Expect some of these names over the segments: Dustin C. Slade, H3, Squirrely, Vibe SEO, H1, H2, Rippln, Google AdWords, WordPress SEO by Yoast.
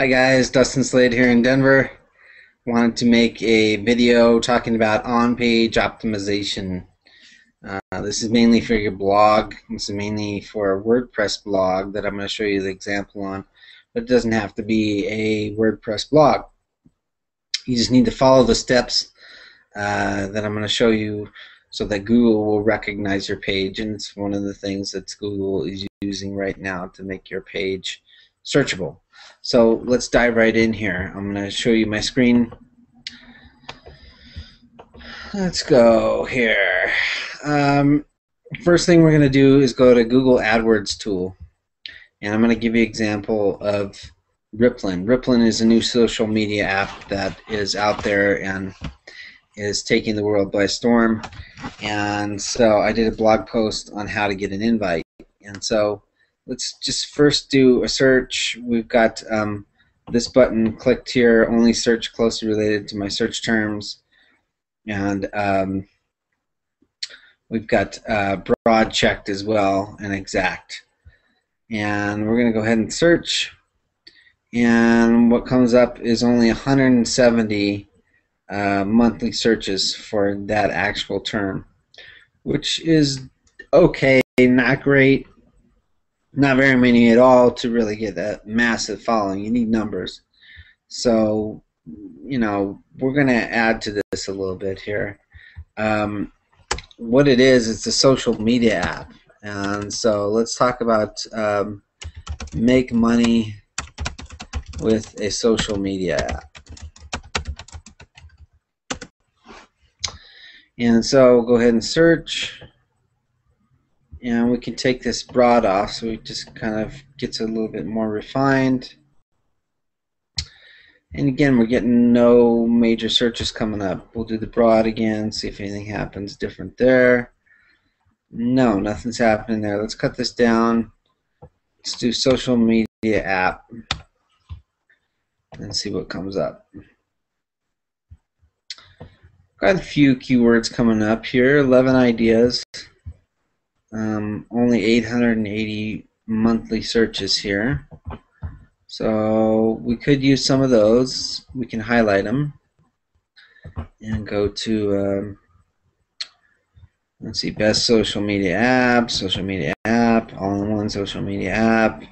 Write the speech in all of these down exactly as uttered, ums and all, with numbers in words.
Hi guys, Dustin Slade here in Denver. Wanted to make a video talking about on-page optimization. Uh, this is mainly for your blog. This is mainly for a WordPress blog that I'm going to show you the example on, but it doesn't have to be a WordPress blog. You just need to follow the steps uh, that I'm going to show you so that Google will recognize your page, and it's one of the things that Google is using right now to make your page searchable. So let's dive right in here. I'm going to show you my screen. Let's go here. Um, first thing we're going to do is go to Google AdWords tool, and I'm going to give you an example of Rippln. Rippln is a new social media app that is out there and is taking the world by storm. And so I did a blog post on how to get an invite, and so let's just first do a search. We've got um, this button clicked here, only search closely related to my search terms. And um, we've got uh, broad checked as well and exact. And we're going to go ahead and search. And what comes up is only one hundred seventy uh, monthly searches for that actual term, which is okay, not great. Not very many at all to really get that massive following. You need numbers. So, you know, we're going to add to this a little bit here. Um, what it is, it's a social media app. And so let's talk about um, make money with a social media app. And so go ahead and search. And we can take this broad off so it just kind of gets a little bit more refined. And again, we're getting no major searches coming up. We'll do the broad again, see if anything happens different there. No, nothing's happening there. Let's cut this down. Let's do social media app and see what comes up. Got a few keywords coming up here, eleven ideas. Um, only eight hundred eighty monthly searches here, so we could use some of those. We can highlight them and go to um, let's see, best social media app, social media app, all-in-one social media app,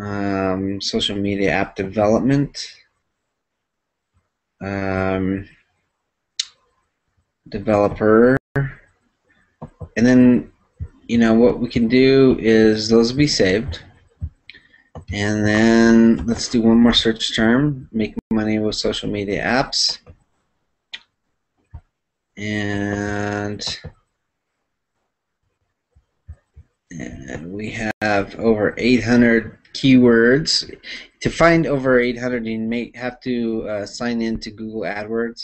um, social media app development, um, developer. And then, you know, what we can do is those will be saved. And then let's do one more search term, make money with social media apps. And, and we have over eight hundred keywords. To find over eight hundred, you may have to uh, sign in to Google AdWords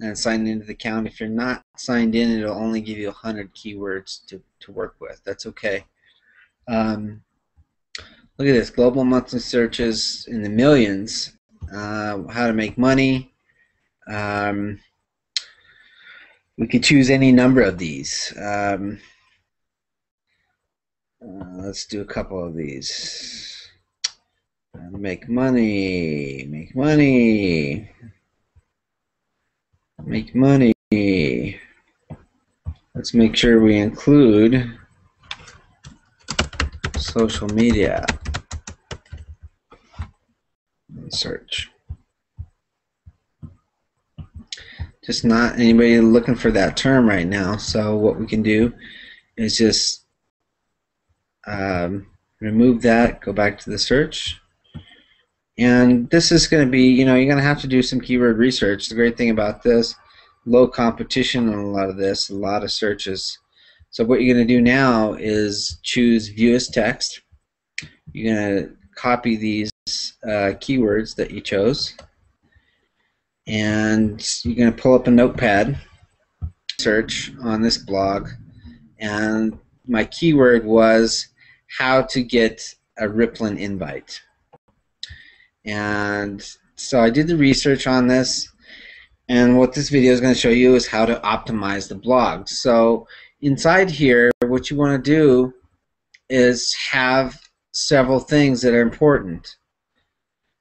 and sign into the account. If you're not signed in, it'll only give you one hundred keywords to, to work with. That's okay. Um, look at this, global monthly searches in the millions, uh, how to make money. Um, we could choose any number of these. Um, uh, let's do a couple of these. Uh, make money, make money. Make money. Let's make sure we include social media and search. Just not anybody looking for that term right now, so what we can do is just um, remove that, go back to the search. And this is going to be, you know, you're going to have to do some keyword research. The great thing about this, low competition on a lot of this, a lot of searches. So what you're going to do now is choose view as text. You're going to copy these uh, keywords that you chose. And you're going to pull up a notepad, search on this blog. And my keyword was how to get a Rippln invite. And so I did the research on this, and what this video is going to show you is how to optimize the blog. So inside here, what you want to do is have several things that are important.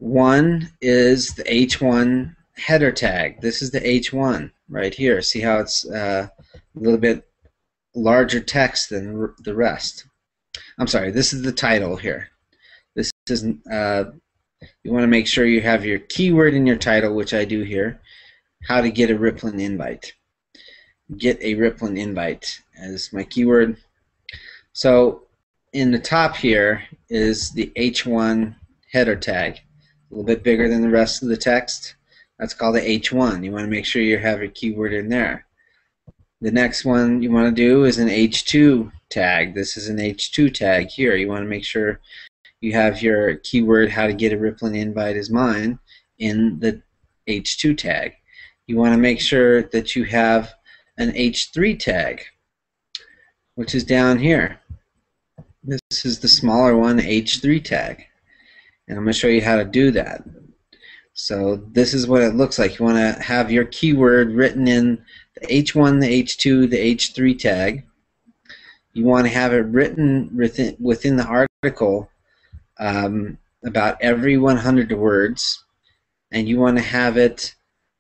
One is the H one header tag. This is the H one right here. See how it's uh, a little bit larger text than the rest. I'm sorry, this is the title here. This isn't, uh, you want to make sure you have your keyword in your title, which I do here. How to get a Rippln invite. Get a Rippln invite as my keyword. So in the top here is the H one header tag. A little bit bigger than the rest of the text. That's called the H one. You want to make sure you have your keyword in there. The next one you want to do is an H two tag. This is an H two tag here. You want to make sure you have your keyword, how to get a Rippln invite is mine, in the H two tag. You want to make sure that you have an H three tag, which is down here. This is the smaller one, H three tag. And I'm going to show you how to do that. So this is what it looks like. You want to have your keyword written in the H one, the H two, the H three tag. You want to have it written within, within the article um, about every one hundred words, and you want to have it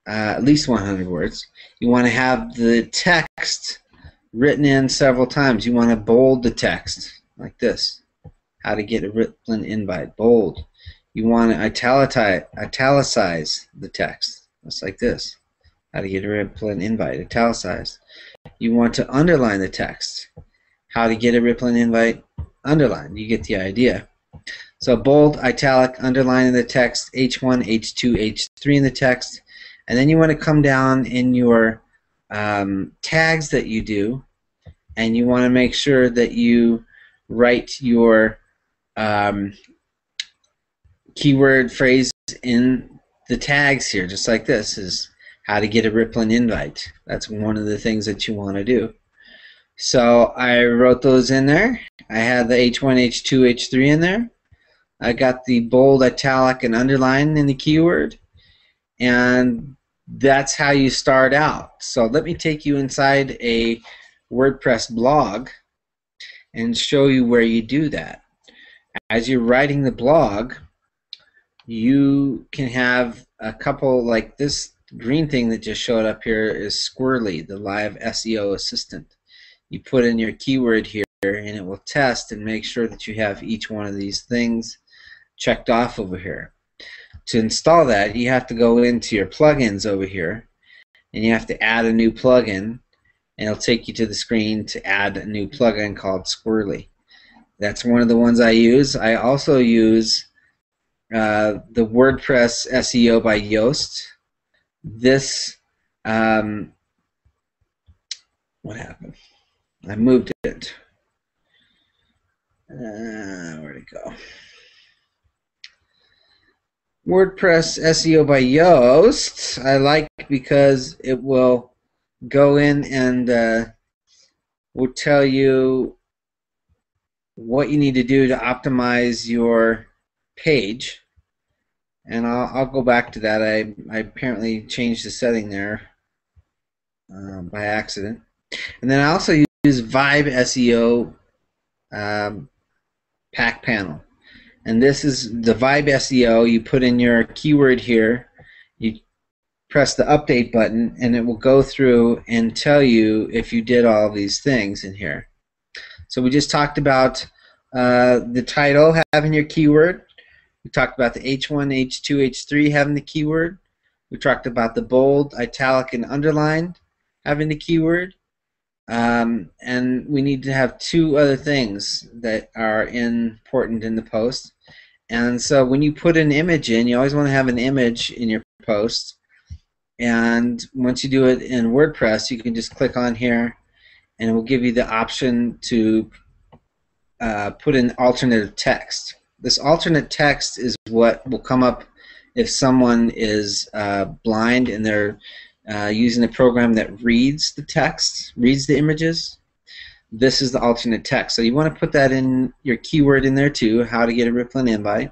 uh, at least one hundred words. You want to have the text written in several times. You want to bold the text like this. How to get a Rippln invite. Bold. You want to italicize, italicize the text. Just like this. How to get a Rippln invite. Italicized. You want to underline the text. How to get a Rippln invite. Underline. You get the idea. So bold, italic, underline in the text, H one, H two, H three in the text. And then you want to come down in your um, tags that you do, and you want to make sure that you write your um, keyword phrase in the tags here, just like this is how to get a Rippln invite. That's one of the things that you want to do. So I wrote those in there. I had the H one, H two, H three in there. I got the bold, italic, and underline in the keyword. And that's how you start out. So let me take you inside a WordPress blog and show you where you do that. As you're writing the blog, you can have a couple, like this green thing that just showed up here is Squirrely, the live S E O assistant. You put in your keyword here and it will test and make sure that you have each one of these things checked off over here. To install that, you have to go into your plugins over here and you have to add a new plugin, and it'll take you to the screen to add a new plugin called Squirrely. That's one of the ones I use. I also use uh, the WordPress S E O by Yoast. This, um, what happened? I moved it. Uh, where'd it go? WordPress S E O by Yoast I like because it will go in and uh, we'll tell you what you need to do to optimize your page, and I'll, I'll go back to that. I, I apparently changed the setting there um, by accident. And then I also use Vibe S E O um, pack panel, and this is the Vibe S E O. You put in your keyword here, you press the update button, and it will go through and tell you if you did all these things in here. So we just talked about uh, the title having your keyword. We talked about the H one, H two, H three having the keyword. We talked about the bold, italic, and underlined having the keyword. Um, and we need to have two other things that are important in the post. And so when you put an image in, you always want to have an image in your post. And once you do it in WordPress, you can just click on here and it will give you the option to uh, put in alternative text. This alternate text is what will come up if someone is uh, blind and they're uh, using a program that reads the text, reads the images. This is the alternate text. So you want to put that in your keyword in there too, how to get a Rippln invite.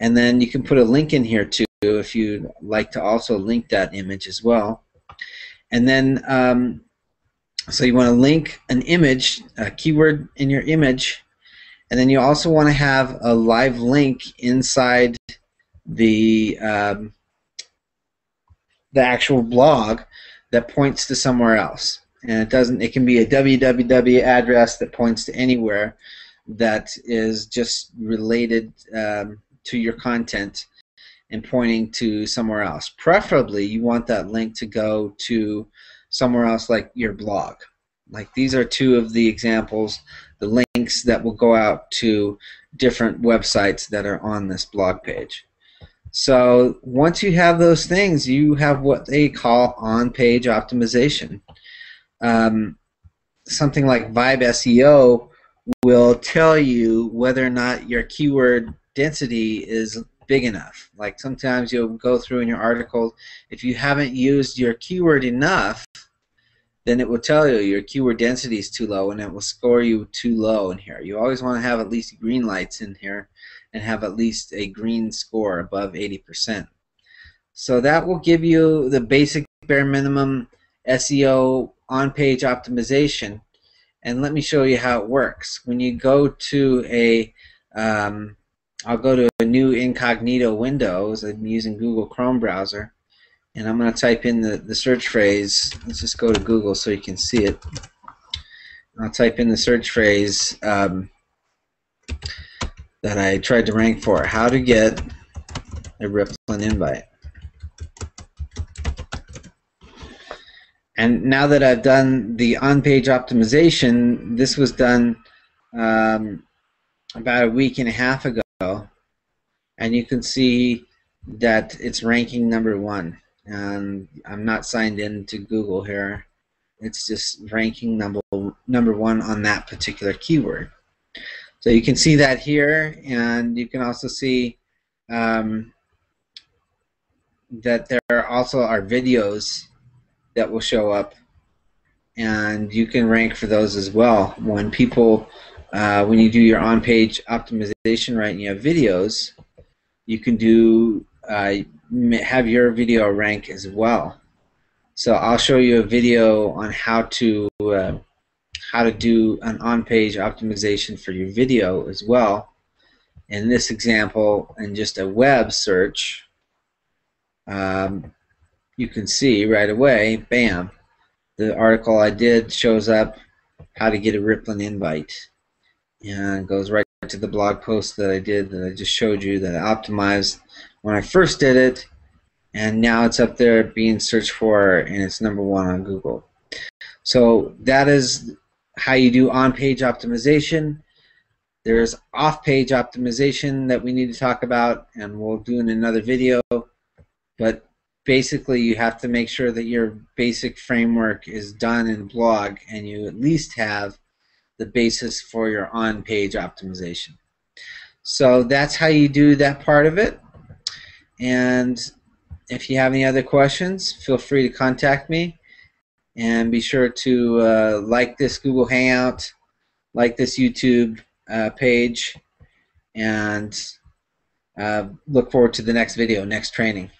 And then you can put a link in here too, if you'd like to also link that image as well. And then um, so you want to link an image, a keyword in your image, and then you also want to have a live link inside the um, the actual blog that points to somewhere else. And it doesn't. It can be a W W W address that points to anywhere that is just related um, to your content and pointing to somewhere else. Preferably, you want that link to go to somewhere else, like your blog. Like, these are two of the examples, the links that will go out to different websites that are on this blog page. So once you have those things, you have what they call on-page optimization. Um, something like Vibe S E O will tell you whether or not your keyword density is big enough. Like, sometimes you'll go through in your article, if you haven't used your keyword enough, then it will tell you your keyword density is too low, and it will score you too low in here. You always want to have at least green lights in here and have at least a green score above eighty percent. So that will give you the basic bare minimum S E O on-page optimization. And let me show you how it works. When you go to a, um, I'll go to a new incognito window. I'm using Google Chrome browser. And I'm going to type in the, the search phrase. Let's just go to Google so you can see it. And I'll type in the search phrase um, that I tried to rank for. How to get a Rippln invite. And now that I've done the on-page optimization, this was done um, about a week and a half ago. And you can see that it's ranking number one. And I'm not signed in to Google here. It's just ranking number number one on that particular keyword. So you can see that here, and you can also see um, that there also are videos that will show up, and you can rank for those as well. When people, uh, when you do your on-page optimization, right, and you have videos, you can do. Uh, have your video rank as well. So I'll show you a video on how to uh, how to do an on-page optimization for your video as well. In this example, in just a web search, um, you can see right away, bam, the article I did shows up, how to get a Rippln invite, and it goes right to the blog post that I did that I just showed you that I optimized when I first did it, and now it's up there being searched for, and it's number one on Google. So that is how you do on-page optimization. There's off-page optimization that we need to talk about, and we'll do in another video. But basically, you have to make sure that your basic framework is done in a blog, and you at least have the basis for your on-page optimization. So that's how you do that part of it. And if you have any other questions, feel free to contact me. And be sure to uh, like this Google Hangout, like this YouTube uh, page, and uh, look forward to the next video, next training.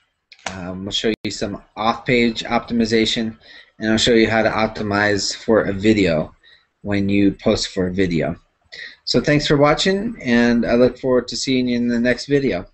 Um, I'll show you some off-page optimization, and I'll show you how to optimize for a video when you post for a video. So thanks for watching, and I look forward to seeing you in the next video.